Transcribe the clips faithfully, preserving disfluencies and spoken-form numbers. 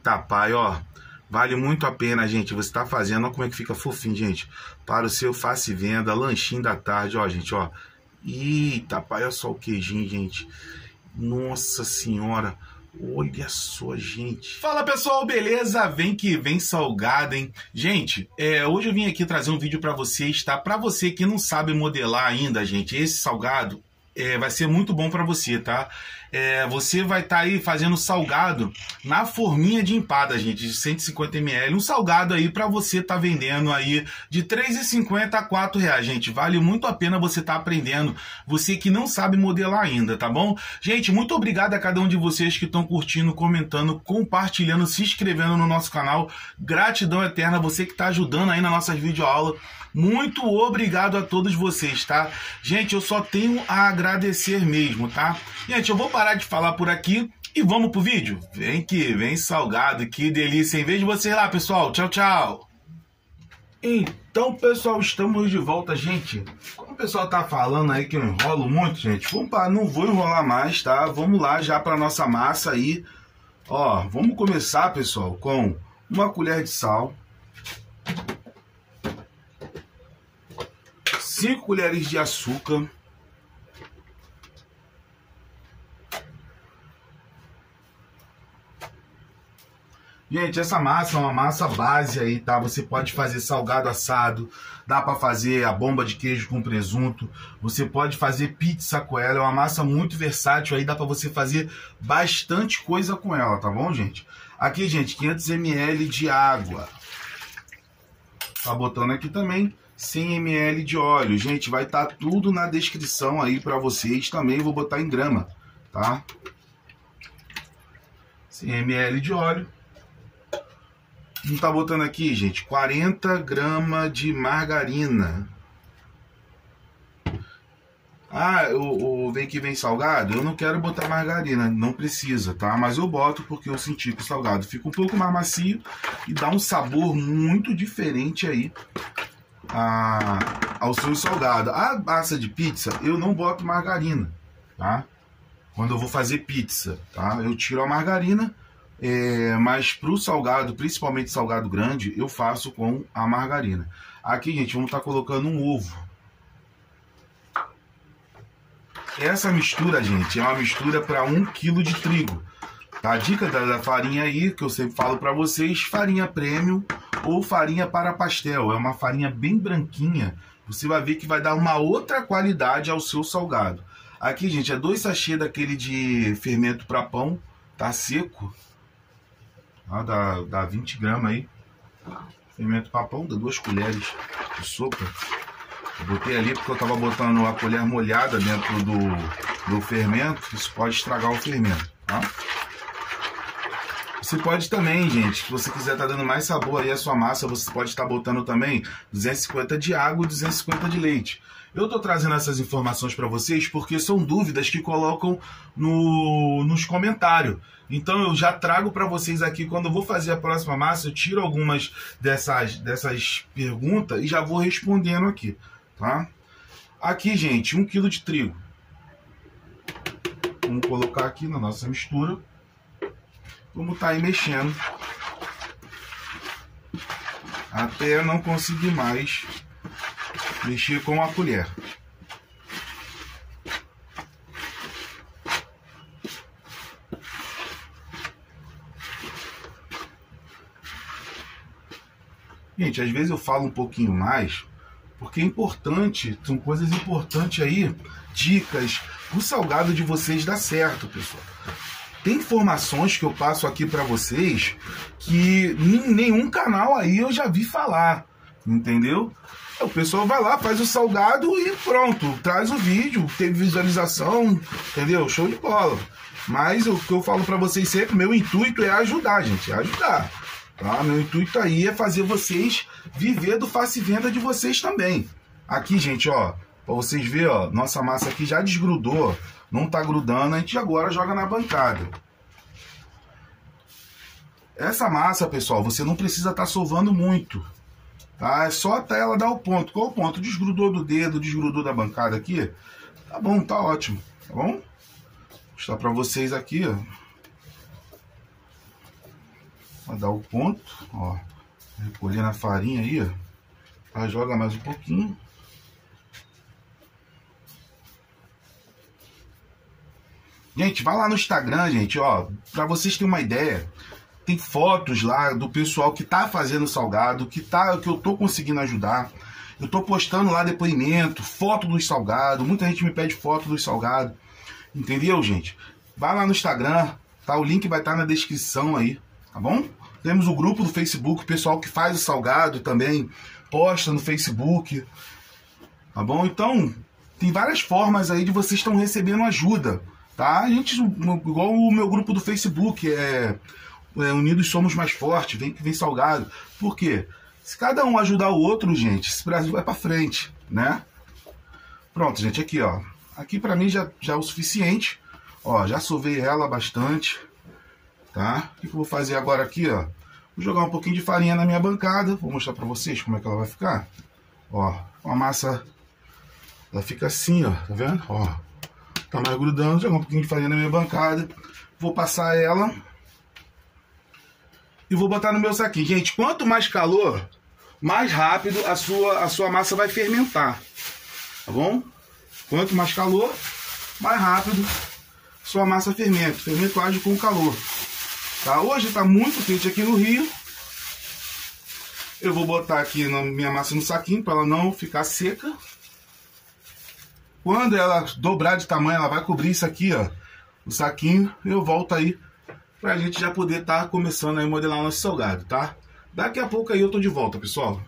Eita, pai, ó. Vale muito a pena, gente. Você tá fazendo, ó como é que fica fofinho, gente. Para o seu face venda, lanchinho da tarde, ó, gente, ó. Eita, pai, olha só o queijinho, gente. Nossa senhora. Olha só, gente. Fala, pessoal, beleza? Vem que vem salgado, hein? Gente, é, hoje eu vim aqui trazer um vídeo pra vocês, tá? Pra você que não sabe modelar ainda, gente, esse salgado é, vai ser muito bom pra você, tá? É, você vai estar tá aí fazendo salgado na forminha de empada, gente, de cento e cinquenta mililitros. Um salgado aí para você estar tá vendendo aí de três reais e cinquenta a quatro reais, gente. Vale muito a pena você estar tá aprendendo, você que não sabe modelar ainda, tá bom? Gente, muito obrigado a cada um de vocês que estão curtindo, comentando, compartilhando, se inscrevendo no nosso canal. Gratidão eterna a você que está ajudando aí nas nossas videoaulas. Muito obrigado a todos vocês, tá? Gente, eu só tenho a agradecer mesmo, tá? Gente, eu vou parar de falar por aqui e vamos pro vídeo. Vem que vem salgado, que delícia, hein? Vejo vocês lá, pessoal. Tchau, tchau. Então, pessoal, estamos de volta, gente. Como o pessoal tá falando aí que eu enrolo muito, gente, opa, não vou enrolar mais, tá? Vamos lá já pra nossa massa aí. Ó, vamos começar, pessoal, com uma colher de sal, cinco colheres de açúcar, Gente, essa massa é uma massa base aí, tá? Você pode fazer salgado assado, dá pra fazer a bomba de queijo com presunto, você pode fazer pizza com ela, é uma massa muito versátil aí, dá pra você fazer bastante coisa com ela, tá bom, gente? Aqui, gente, quinhentos mililitros de água. Tá botando aqui também cem mililitros de óleo. Gente, vai estar tá tudo na descrição aí pra vocês também, vou botar em grama, tá? cem mililitros de óleo. Não tá botando aqui, gente, quarenta gramas de margarina. Ah, o, o Vem Que Vem Salgado, eu não quero botar margarina, não precisa, tá? Mas eu boto porque eu senti que o salgado fica um pouco mais macio e dá um sabor muito diferente aí a, ao seu salgado. A massa de pizza, eu não boto margarina, tá? Quando eu vou fazer pizza, tá? Eu tiro a margarina. É, mas para o salgado, principalmente salgado grande, eu faço com a margarina. Aqui, gente, vamos estar colocando um ovo. Essa mistura, gente, é uma mistura para um quilo de trigo. Tá? A dica da, da farinha aí, que eu sempre falo para vocês, farinha premium ou farinha para pastel. É uma farinha bem branquinha. Você vai ver que vai dar uma outra qualidade ao seu salgado. Aqui, gente, é dois sachês daquele de fermento para pão, tá seco. Ah, dá, dá vinte gramas aí. Fermento papão, dá duas colheres de sopa. Eu botei ali porque eu tava botando a colher molhada dentro do, do fermento. Isso pode estragar o fermento, tá? Você pode também, gente, se você quiser tá dando mais sabor aí a sua massa, você pode estar tá botando também duzentos e cinquenta de água e duzentos e cinquenta de leite. Eu tô trazendo essas informações para vocês porque são dúvidas que colocam no, nos comentários. Então eu já trago para vocês aqui, quando eu vou fazer a próxima massa, eu tiro algumas dessas, dessas perguntas e já vou respondendo aqui, tá? Aqui, gente, um quilo de trigo. Vamos colocar aqui na nossa mistura. Vamos tá aí mexendo até eu não conseguir mais mexer com a colher. Gente, às vezes eu falo um pouquinho mais porque é importante, são coisas importantes aí, dicas, o salgado de vocês dá certo, pessoal. Tem informações que eu passo aqui para vocês que em nenhum canal aí eu já vi falar, entendeu? O pessoal vai lá, faz o salgado e pronto, traz o vídeo, teve visualização, entendeu? Show de bola. Mas o que eu falo para vocês sempre, meu intuito é ajudar, gente, é ajudar. Tá? Meu intuito aí é fazer vocês viver do face venda de vocês também. Aqui, gente, ó, para vocês verem, ó, nossa massa aqui já desgrudou. Não tá grudando, a gente agora joga na bancada. Essa massa, pessoal, você não precisa tá sovando muito, tá? É só até ela dar o ponto. Qual o ponto? Desgrudou do dedo, desgrudou da bancada aqui. Tá bom, tá ótimo, tá bom? Vou mostrar pra vocês aqui, ó. Pra dar o ponto, ó. Recolhendo a farinha aí, ó. Aí joga mais um pouquinho. Gente, vai lá no Instagram, gente, ó. Pra vocês terem uma ideia, tem fotos lá do pessoal que tá fazendo salgado, que, tá, que eu tô conseguindo ajudar. Eu tô postando lá depoimento, foto dos salgados. Muita gente me pede foto dos salgados. Entendeu, gente? Vai lá no Instagram, tá? O link vai estar na descrição aí, tá bom? Temos o grupo do Facebook, o pessoal que faz o salgado também posta no Facebook, tá bom? Então, tem várias formas aí de vocês estão recebendo ajuda, tá? A gente, igual o meu grupo do Facebook, é, é Unidos Somos Mais Fortes, Vem Que Vem Salgado. Por quê? Se cada um ajudar o outro, gente, esse Brasil vai pra frente, né? Pronto, gente, aqui, ó. Aqui pra mim já, já é o suficiente. Ó, já sovei ela bastante, tá? O que eu vou fazer agora aqui, ó? Vou jogar um pouquinho de farinha na minha bancada. Vou mostrar pra vocês como é que ela vai ficar. Ó, a massa, ela fica assim, ó. Tá vendo? Ó, tá mais grudando. Vou jogar um pouquinho de farinha na minha bancada. Vou passar ela. E vou botar no meu saquinho. Gente, quanto mais calor, mais rápido a sua, a sua massa vai fermentar. Tá bom? Quanto mais calor, mais rápido sua massa fermenta. Fermento age com calor. Tá? Hoje está muito quente aqui no Rio. Eu vou botar aqui na minha massa no saquinho para ela não ficar seca. Quando ela dobrar de tamanho, ela vai cobrir isso aqui, ó, o saquinho. Eu volto aí para a gente já poder estar tá começando a modelar o nosso salgado, tá? Daqui a pouco aí eu tô de volta, pessoal.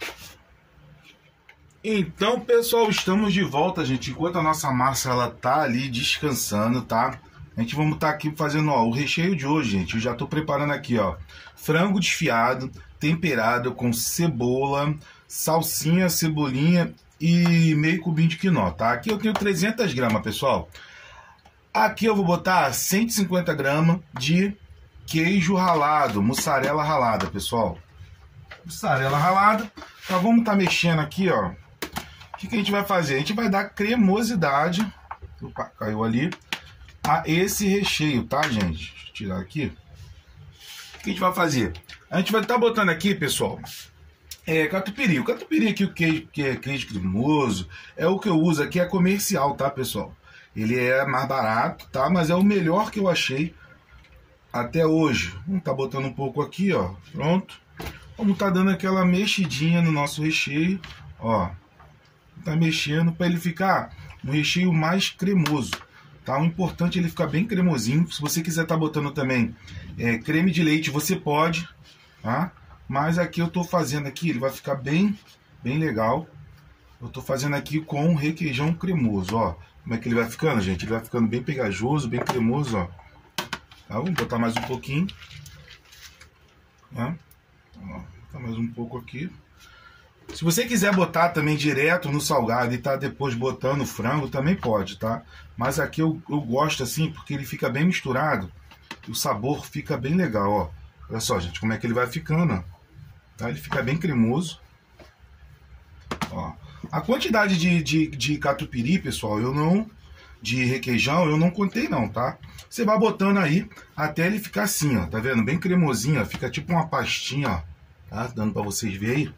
Então, pessoal, estamos de volta, gente. Enquanto a nossa massa, ela tá ali descansando, tá? A gente vamos estar tá aqui fazendo, ó, o recheio de hoje, gente. Eu já tô preparando aqui, ó, frango desfiado, temperado com cebola, salsinha, cebolinha e meio cubinho de quinó, tá? Aqui eu tenho trezentas gramas, pessoal. Aqui eu vou botar cento e cinquenta gramas de queijo ralado, mussarela ralada, pessoal. Mussarela ralada. Então, vamos tá mexendo aqui, ó. O que, que a gente vai fazer? A gente vai dar cremosidade. Opa, caiu ali. A esse recheio, tá, gente? Deixa eu tirar aqui. O que, que a gente vai fazer? A gente vai estar tá botando aqui, pessoal, é, catupiry. O catupiry aqui, o queijo, que é queijo cremoso, é o que eu uso aqui, é comercial, tá, pessoal? Ele é mais barato, tá? Mas é o melhor que eu achei até hoje. Vamos tá botando um pouco aqui, ó. Pronto. Vamos tá dando aquela mexidinha no nosso recheio, ó. Tá mexendo para ele ficar um recheio mais cremoso, tá? O importante é ele ficar bem cremosinho. Se você quiser tá botando também é, creme de leite, você pode, tá? Mas aqui eu tô fazendo aqui, ele vai ficar bem, bem legal. Eu tô fazendo aqui com um requeijão cremoso, ó. Como é que ele vai ficando, gente? Ele vai ficando bem pegajoso, bem cremoso, ó. Tá? Vamos botar mais um pouquinho. Tá? Ó, botar mais um pouco aqui. Se você quiser botar também direto no salgado e tá depois botando frango, também pode, tá? Mas aqui eu, eu gosto assim, porque ele fica bem misturado. O sabor fica bem legal, ó. Olha só, gente, como é que ele vai ficando, ó. Tá? Ele fica bem cremoso. Ó. A quantidade de, de, de catupiry, pessoal, eu não... de requeijão, eu não contei não, tá? Você vai botando aí até ele ficar assim, ó. Tá vendo? Bem cremosinho, ó. Fica tipo uma pastinha, ó. Tá? Dando pra vocês verem aí.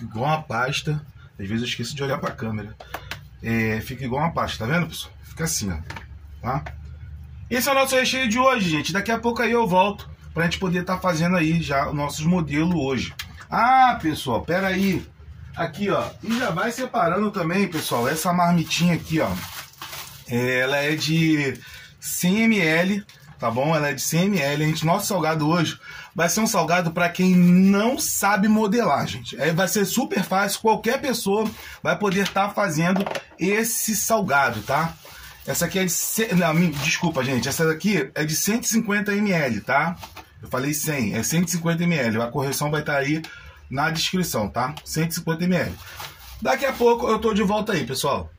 Igual uma pasta. Às vezes eu esqueço de olhar pra câmera. É, fica igual uma pasta, tá vendo, pessoal? Fica assim, ó. Tá? Esse é o nosso recheio de hoje, gente. Daqui a pouco aí eu volto pra gente poder estar tá fazendo aí já os nossos modelos hoje. Ah, pessoal, pera aí. Aqui, ó. E já vai separando também, pessoal, essa marmitinha aqui, ó. Ela é de cem mililitros, tá bom? Ela é de cem mililitros, gente. Nosso salgado hoje vai ser um salgado para quem não sabe modelar, gente. É, vai ser super fácil, qualquer pessoa vai poder estar tá fazendo esse salgado, tá? Essa aqui é de... C... Não, desculpa, gente. Essa daqui é de cento e cinquenta mililitros, tá? Eu falei cem, é cento e cinquenta mililitros. A correção vai estar tá aí na descrição, tá? cento e cinquenta mililitros. Daqui a pouco eu tô de volta aí, pessoal.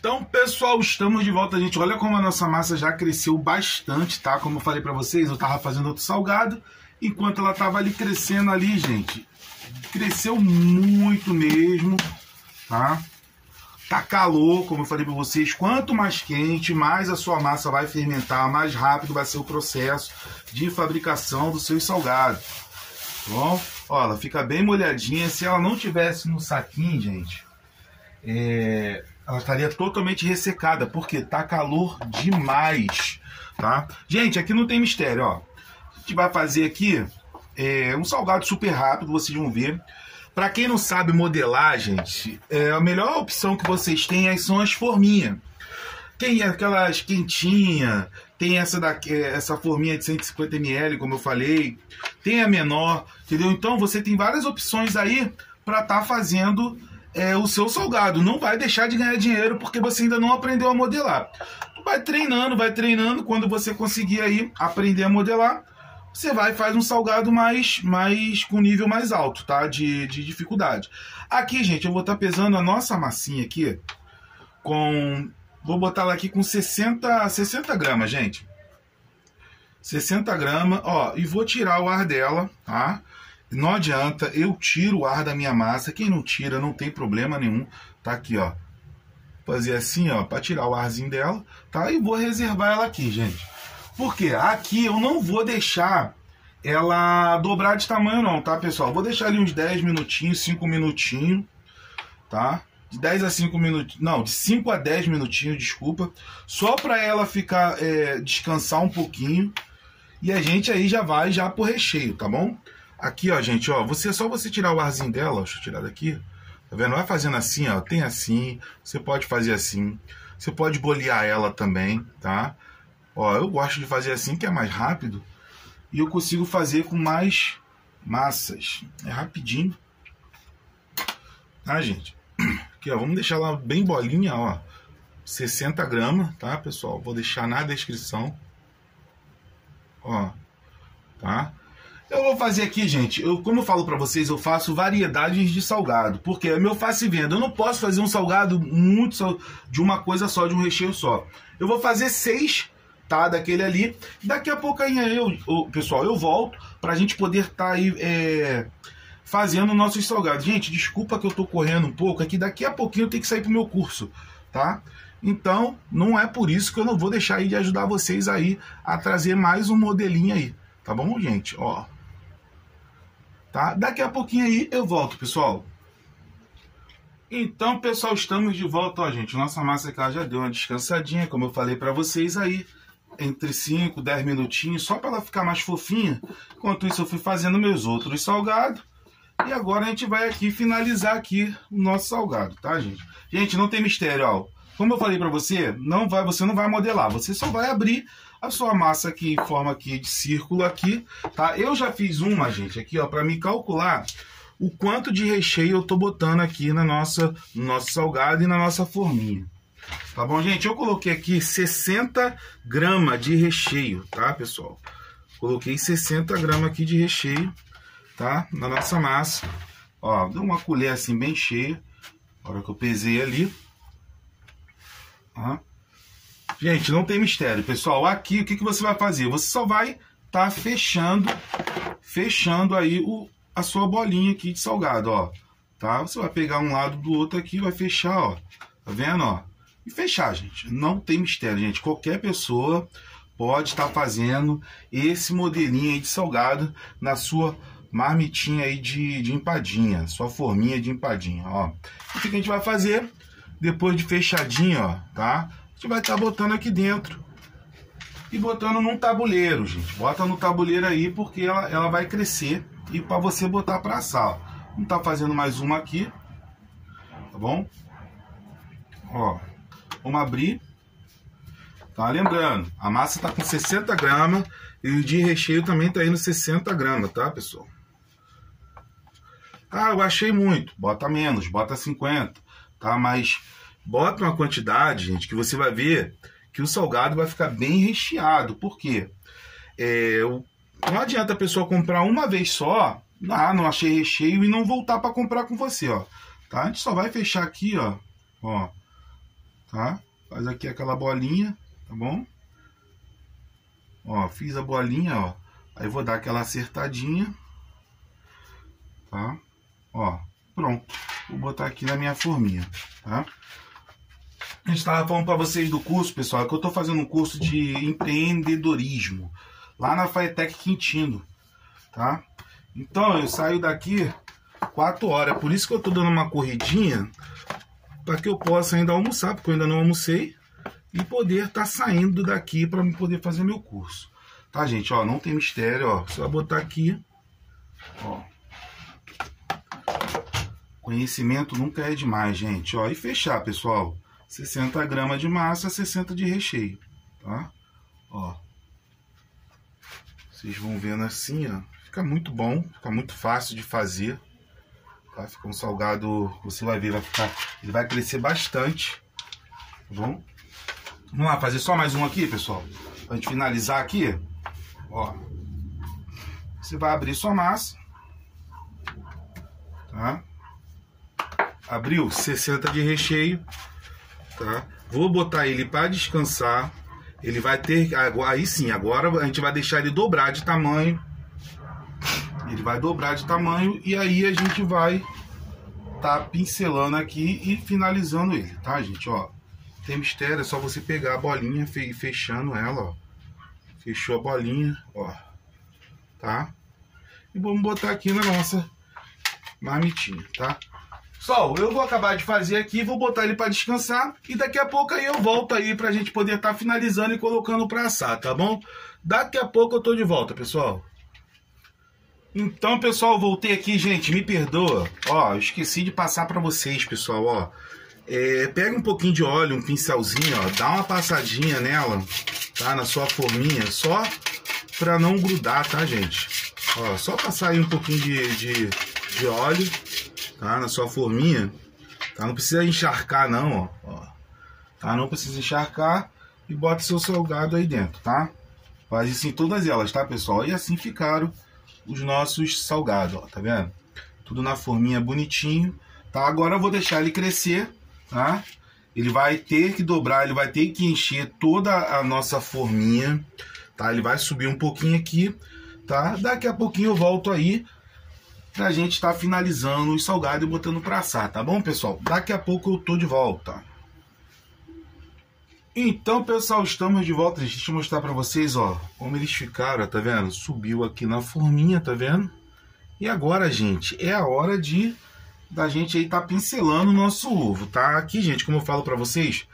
Então, pessoal, estamos de volta, gente. Olha como a nossa massa já cresceu bastante, tá? Como eu falei pra vocês, eu tava fazendo outro salgado. Enquanto ela tava ali crescendo ali, gente, cresceu muito mesmo, tá? Tá calor, como eu falei para vocês, quanto mais quente, mais a sua massa vai fermentar, mais rápido vai ser o processo de fabricação dos seus salgados. Bom, ó, ela fica bem molhadinha. Se ela não tivesse no saquinho, gente, é, ela estaria totalmente ressecada, porque tá calor demais, tá? Gente, aqui não tem mistério, ó. A gente vai fazer aqui é, um salgado super rápido, vocês vão ver. Para quem não sabe modelar, gente, é, a melhor opção que vocês têm aí são as forminhas. Tem aquelas quentinhas, tem essa daqui, essa forminha de cento e cinquenta mililitros, como eu falei, tem a menor, entendeu? Então você tem várias opções aí para estar tá fazendo é, o seu salgado. Não vai deixar de ganhar dinheiro porque você ainda não aprendeu a modelar. Vai treinando, vai treinando, quando você conseguir aí aprender a modelar, você vai e faz um salgado mais, mais com nível mais alto, tá? De, de dificuldade. Aqui, gente, eu vou estar tá pesando a nossa massinha aqui com... Vou botar ela aqui com sessenta gramas, gente. sessenta gramas, ó. E vou tirar o ar dela, tá? Não adianta, eu tiro o ar da minha massa. Quem não tira, não tem problema nenhum. Tá aqui, ó. Fazer assim, ó, pra tirar o arzinho dela, tá? E vou reservar ela aqui, gente. Porque aqui eu não vou deixar ela dobrar de tamanho não, tá, pessoal? Vou deixar ali uns dez minutinhos, cinco minutinhos, tá? De dez a cinco minutinhos, não, de cinco a dez minutinhos, desculpa. Só para ela ficar, é, descansar um pouquinho. E a gente aí já vai já pro recheio, tá bom? Aqui, ó, gente, ó, você, só você tirar o arzinho dela, ó, deixa eu tirar daqui. Tá vendo? Vai fazendo assim, ó, tem assim, você pode fazer assim. Você pode bolear ela também, tá? Ó, eu gosto de fazer assim, que é mais rápido. E eu consigo fazer com mais massas. É rapidinho. Tá, gente? Aqui, ó, vamos deixar ela bem bolinha, ó. sessenta gramas, tá, pessoal? Vou deixar na descrição. Ó, tá? Eu vou fazer aqui, gente. Eu, como eu falo pra vocês, eu faço variedades de salgado. Porque é meu faço e venda. Eu não posso fazer um salgado muito de uma coisa só, de um recheio só. Eu vou fazer seis... Tá, daquele ali. Daqui a pouco aí eu, eu, pessoal, eu volto pra gente poder estar tá aí é, fazendo nossos salgados. Gente, desculpa que eu tô correndo um pouco, é que daqui a pouquinho eu tenho que sair pro meu curso, tá? Então, não é por isso que eu não vou deixar aí de ajudar vocês aí a trazer mais um modelinho aí, tá bom, gente? Ó. Tá? Daqui a pouquinho aí eu volto, pessoal. Então, pessoal, estamos de volta, ó, gente. Nossa massa aqui já deu uma descansadinha, como eu falei pra vocês aí. Entre cinco e dez minutinhos, só para ela ficar mais fofinha. Enquanto isso eu fui fazendo meus outros salgados. E agora a gente vai aqui finalizar aqui o nosso salgado, tá, gente? Gente, não tem mistério, ó. Como eu falei para você, não vai, você não vai modelar. Você só vai abrir a sua massa aqui em forma aqui de círculo aqui, tá? Eu já fiz uma, gente, aqui, ó, para me calcular o quanto de recheio eu tô botando aqui na nossa, no nosso salgado e na nossa forminha. Tá bom, gente? Eu coloquei aqui sessenta gramas de recheio, tá, pessoal? Coloquei sessenta gramas aqui de recheio, tá? Na nossa massa. Ó, deu uma colher assim bem cheia. Na hora que eu pesei ali. Ó. Gente, não tem mistério, pessoal. Aqui, o que, que você vai fazer? Você só vai tá fechando, fechando aí o, a sua bolinha aqui de salgado, ó. Tá? Você vai pegar um lado do outro aqui e vai fechar, ó. Tá vendo, ó? E fechar, gente. Não tem mistério, gente. Qualquer pessoa pode estar fazendo esse modelinho aí de salgado na sua marmitinha aí de, de empadinha. Sua forminha de empadinha, ó. O que a gente vai fazer? Depois de fechadinho, ó, tá? A gente vai estar botando aqui dentro. E botando num tabuleiro, gente. Bota no tabuleiro aí, porque ela, ela vai crescer. E para você botar para assar, ó. Vamos tá fazendo mais uma aqui. Tá bom? Ó, vamos abrir. Tá, lembrando, a massa tá com sessenta gramas e o de recheio também tá indo sessenta gramas, tá, pessoal? Ah, eu achei muito. Bota menos, bota cinquenta, tá? Mas bota uma quantidade, gente, que você vai ver que o salgado vai ficar bem recheado. Por quê? É, não adianta a pessoa comprar uma vez só, ah, não achei recheio, e não voltar para comprar com você, ó. Tá? A gente só vai fechar aqui, ó. Ó, tá? Faz aqui aquela bolinha, tá bom? Ó, fiz a bolinha, ó. Aí vou dar aquela acertadinha, tá? Ó, pronto. Vou botar aqui na minha forminha, tá? a gente estava falando para vocês do curso, pessoal, que eu estou fazendo um curso de empreendedorismo lá na FATEC Quintino, tá? Então eu saio daqui quatro horas, por isso que eu estou dando uma corridinha para que eu possa ainda almoçar, porque eu ainda não almocei, e poder estar tá saindo daqui para me poder fazer meu curso, tá, gente? Ó, não tem mistério, ó, só botar aqui, ó. Conhecimento nunca é demais, gente, ó. E fechar, pessoal, sessenta gramas de massa, sessenta de recheio, tá? Ó, vocês vão vendo assim, ó. Fica muito bom, fica muito fácil de fazer, tá? Fica um salgado, você vai ver, vai ficar, ele vai crescer bastante, tá bom? Vamos lá, fazer só mais um aqui, pessoal, pra gente finalizar aqui, ó. Você vai abrir sua massa, tá? Abriu, sessenta de recheio, tá? Vou botar ele para descansar. Ele vai ter... Aí sim, agora a gente vai deixar ele dobrar de tamanho. Ele vai dobrar de tamanho. E aí a gente vai tá pincelando aqui e finalizando ele, tá, gente? Ó, tem mistério, é só você pegar a bolinha, fechando ela, ó. Fechou a bolinha, ó. Tá? E vamos botar aqui na nossa marmitinha, tá? Pessoal, eu vou acabar de fazer aqui, vou botar ele para descansar e daqui a pouco aí eu volto aí pra gente poder estar tá finalizando e colocando para assar, tá bom? Daqui a pouco eu tô de volta, pessoal. Então, pessoal, voltei aqui, gente, me perdoa. Ó, eu esqueci de passar para vocês, pessoal, ó. É, pega um pouquinho de óleo, um pincelzinho, ó, dá uma passadinha nela, tá? Na sua forminha, só pra não grudar, tá, gente? Ó, só passar aí um pouquinho de, de, de óleo, tá? Na sua forminha, tá? Não precisa encharcar, não, ó. Ó, tá? Não precisa encharcar e bota seu salgado aí dentro, tá? Faz isso em todas elas, tá, pessoal? E assim ficaram os nossos salgados, ó, tá vendo? Tudo na forminha bonitinho, tá? Agora eu vou deixar ele crescer, tá? Ele vai ter que dobrar, ele vai ter que encher toda a nossa forminha, tá? Ele vai subir um pouquinho aqui, tá? Daqui a pouquinho eu volto aí pra gente estar tá finalizando o salgado e botando pra assar, tá bom, pessoal? Daqui a pouco eu tô de volta. Então, pessoal, estamos de volta. Deixa eu mostrar pra vocês, ó, como eles ficaram, tá vendo? Subiu aqui na forminha, tá vendo? E agora, gente, é a hora de da gente aí tá pincelando o nosso ovo, tá? Aqui, gente, como eu falo pra vocês,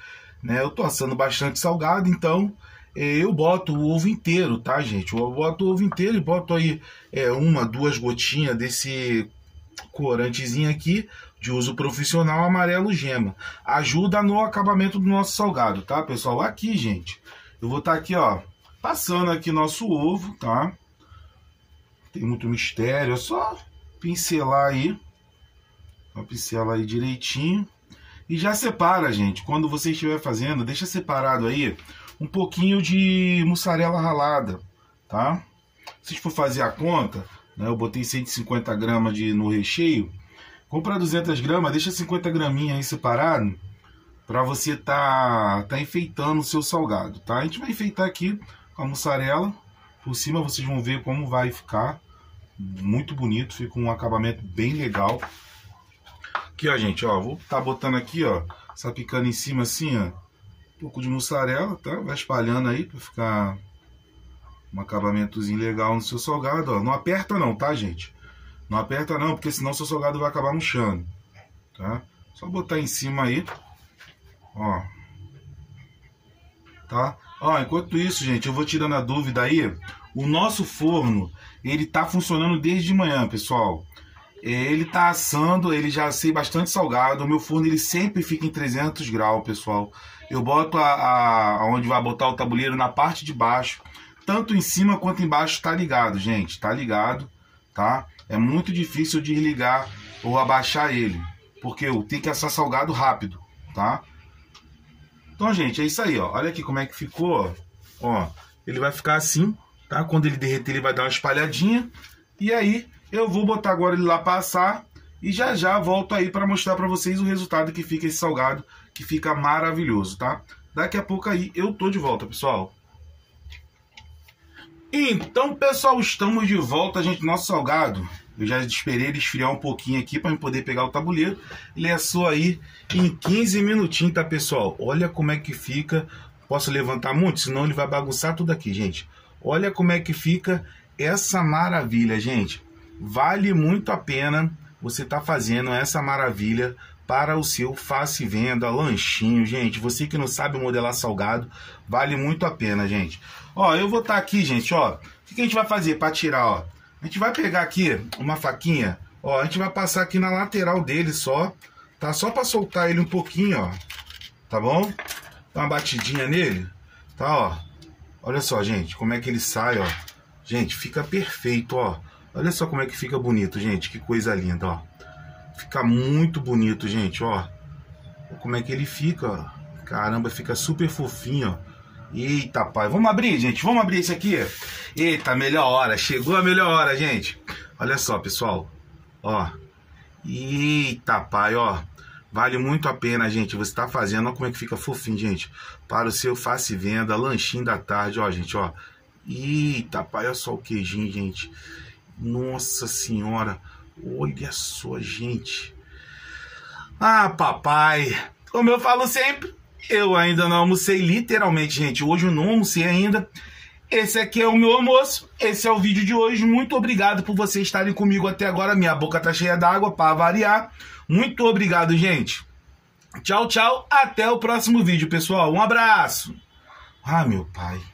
né, eu tô assando bastante salgado, então eu boto o ovo inteiro, tá, gente? Eu boto o ovo inteiro e boto aí é, uma, duas gotinhas desse corantezinho aqui, de uso profissional, amarelo gema. Ajuda no acabamento do nosso salgado, tá, pessoal? Aqui, gente, eu vou estar aqui, ó, passando aqui nosso ovo, tá? Tem muito mistério, é só pincelar aí. Só pincela aí direitinho. E já separa, gente, quando você estiver fazendo, deixa separado aí um pouquinho de mussarela ralada, tá? Se for fazer a conta, né, eu botei cento e cinquenta gramas de, no recheio. Compra duzentas gramas, deixa cinquenta graminhas aí separado para você tá, tá enfeitando o seu salgado, tá? A gente vai enfeitar aqui com a mussarela. Por cima vocês vão ver como vai ficar. Muito bonito, fica um acabamento bem legal. Aqui, ó, gente, ó, vou tá botando aqui, ó, sapicando em cima assim, ó. Um pouco de mussarela, tá? Vai espalhando aí pra ficar um acabamentozinho legal no seu salgado, ó. Não aperta não, tá, gente? Não aperta não, porque senão seu salgado vai acabar murchando, tá? Só botar em cima aí, ó. Tá? Ó, enquanto isso, gente, eu vou tirando a dúvida aí. O nosso forno, ele tá funcionando desde de manhã, pessoal. Ele tá assando, ele já assei bastante salgado. O meu forno, ele sempre fica em trezentos graus, pessoal. Eu boto a, a, a onde vai botar o tabuleiro na parte de baixo. Tanto em cima quanto embaixo tá ligado, gente. Tá ligado, tá? É muito difícil desligar ou abaixar ele, porque eu tenho que assar salgado rápido, tá? Então, gente, é isso aí, ó. Olha aqui como é que ficou, ó. Ele vai ficar assim, tá? Quando ele derreter, ele vai dar uma espalhadinha. E aí... eu vou botar agora ele lá para assar e já já volto aí para mostrar para vocês o resultado que fica esse salgado, que fica maravilhoso, tá? Daqui a pouco aí eu tô de volta, pessoal. Então, pessoal, estamos de volta, gente. Nosso salgado Eu já esperei ele esfriar um pouquinho aqui para eu poder pegar o tabuleiro. Ele assou aí em quinze minutinhos, tá, pessoal? Olha como é que fica. Posso levantar muito? Senão ele vai bagunçar tudo aqui, gente. Olha como é que fica essa maravilha, gente. Vale muito a pena você tá fazendo essa maravilha para o seu face venda, lanchinho, gente. Você que não sabe modelar salgado, vale muito a pena, gente. Ó, eu vou estar tá aqui, gente, ó. O que, que a gente vai fazer para tirar, ó? A gente vai pegar aqui uma faquinha, ó. A gente vai passar aqui na lateral dele só, tá? Só para soltar ele um pouquinho, ó. Tá bom? Dá uma batidinha nele, tá, ó. Olha só, gente, como é que ele sai, ó. Gente, fica perfeito, ó. Olha só como é que fica bonito, gente. Que coisa linda, ó. Fica muito bonito, gente, ó. Como é que ele fica, ó. Caramba, fica super fofinho, ó. Eita, pai. Vamos abrir, gente. Vamos abrir isso aqui. Eita, melhor hora. Chegou a melhor hora, gente. Olha só, pessoal. Ó. Eita, pai, ó. Vale muito a pena, gente. Você tá fazendo. Olha como é que fica fofinho, gente. Para o seu face venda, lanchinho da tarde, ó, gente, ó. Eita, pai. Olha só o queijinho, gente. Nossa senhora, olha só, gente. Ah, papai, como eu falo sempre, eu ainda não almocei, literalmente, gente. Hoje eu não almocei ainda. Esse aqui é o meu almoço, esse é o vídeo de hoje. Muito obrigado por vocês estarem comigo até agora. Minha boca tá cheia d'água, para variar. Muito obrigado, gente. Tchau, tchau, até o próximo vídeo, pessoal. Um abraço. Ah, meu pai.